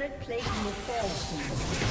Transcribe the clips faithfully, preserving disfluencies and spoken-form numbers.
turret plate will fall soon.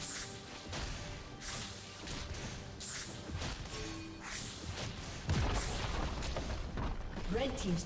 Red team's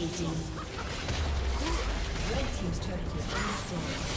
Dominating. Red team's turret is destroyed.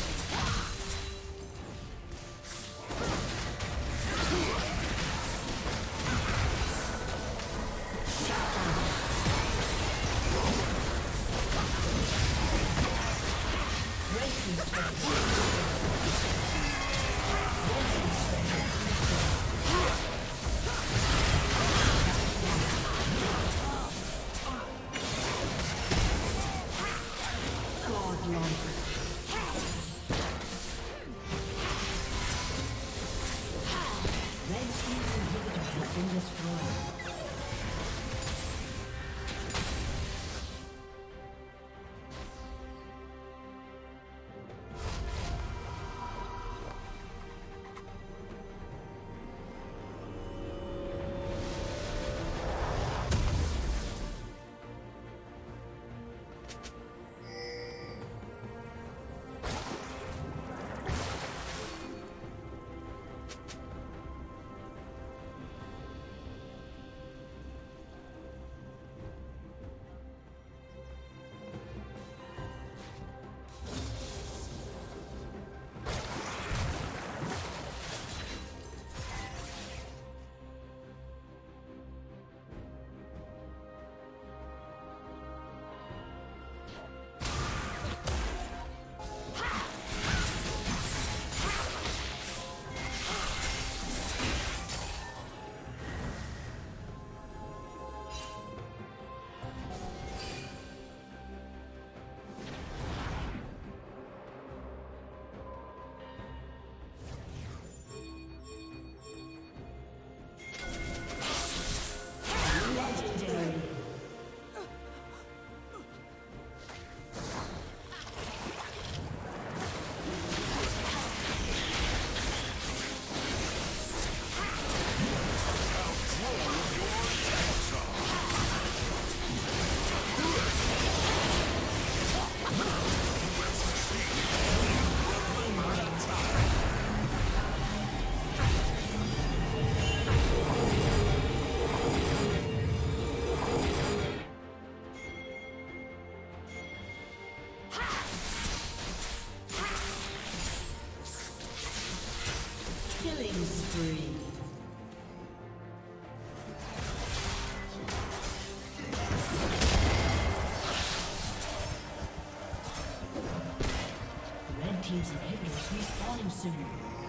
Teams inhibitors respawning soon.